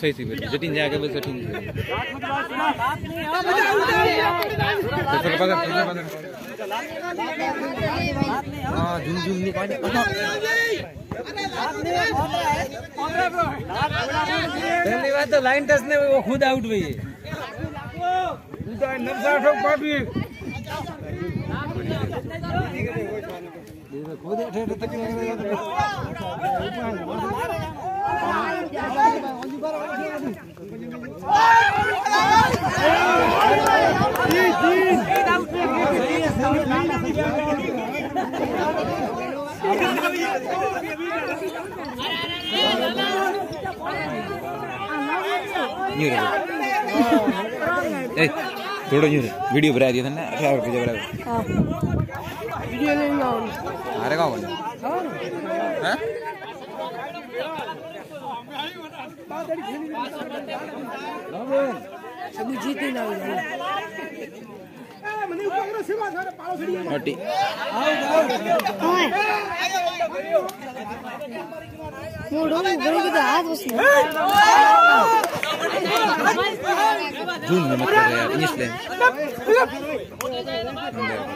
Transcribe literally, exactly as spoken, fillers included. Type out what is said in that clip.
सही सी बिल्कुल जटिन जाएगा बस जटिन हां झूम झूम नहीं पानी पहली बात तो लाइन टच ने वो खुद आउट हुई उधर नब्बे पाट भी खुद अठारह तक थोड़ा वीडियो बना दिया था ना वीडियो ले अरे का जीते ना हाथ